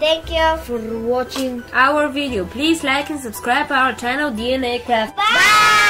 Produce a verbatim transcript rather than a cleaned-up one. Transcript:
Thank you for watching our video. Please like and subscribe our channel D and A Crafts. Bye! Bye.